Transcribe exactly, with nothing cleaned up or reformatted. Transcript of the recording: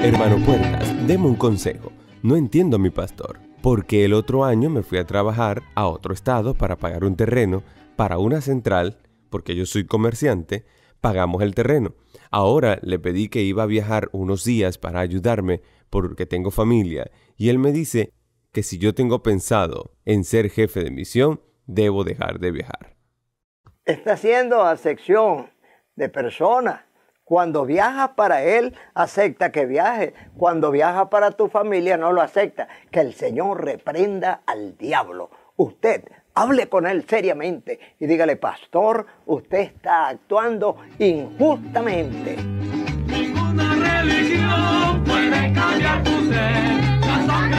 Hermano Puertas, deme un consejo. No entiendo a mi pastor, porque el otro año me fui a trabajar a otro estado para pagar un terreno para una central, porque yo soy comerciante, pagamos el terreno. Ahora le pedí que iba a viajar unos días para ayudarme porque tengo familia y él me dice que si yo tengo pensado en ser jefe de misión, debo dejar de viajar. Está haciendo acepción de personas. Cuando viajas para él, acepta que viaje. Cuando viajas para tu familia, no lo acepta. Que el Señor reprenda al diablo. Usted hable con él seriamente y dígale, pastor, usted está actuando injustamente. Ninguna religión puede cambiar tu ser.